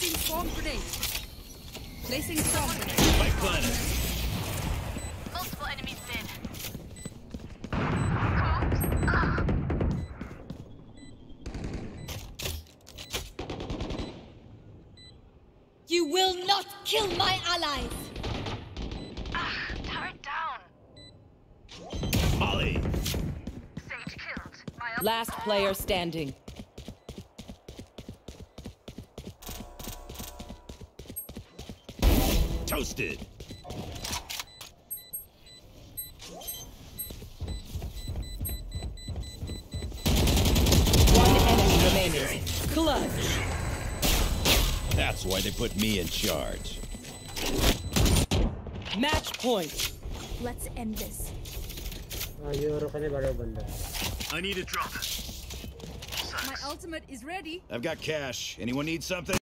Placing storm grenade. Placing storm grenade. Light planet. Multiple enemies dead. You will not kill my allies. Turret down. Molly. Sage killed. Last player standing. Toasted. One enemy remaining. Clutch. That's why they put me in charge. Match point. Let's end this. I need a drop. Sucks. My ultimate is ready. I've got cash. Anyone need something?